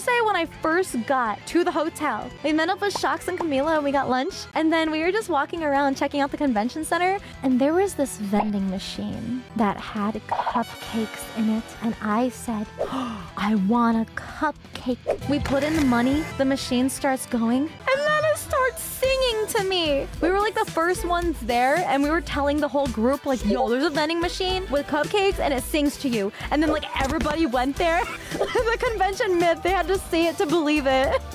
say when I first got to the hotel, we met up with Shox and Camila and we got lunch. And then we were just walking around checking out the convention center. And there was this vending machine that had cupcakes in it. And I said, oh, I want a cupcake. We put in the money. The machine starts going. And then it starts singing to me. We were like the first ones there. And we were telling the whole group like, yo, there's a vending machine with cupcakes and it sings to you. And then like everybody went there. The convention myth, they had to see it to believe it.